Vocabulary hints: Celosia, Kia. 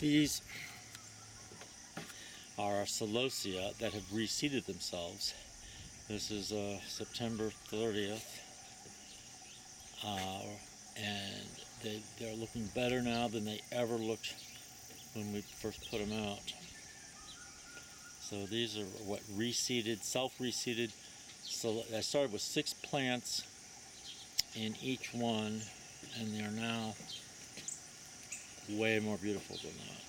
These are our Celosia that have reseeded themselves. This is September 30th, and they're looking better now than they ever looked when we first put them out. So these are what reseeded, self-reseeded. So I started with 6 plants in each one, and they're now way more beautiful than that.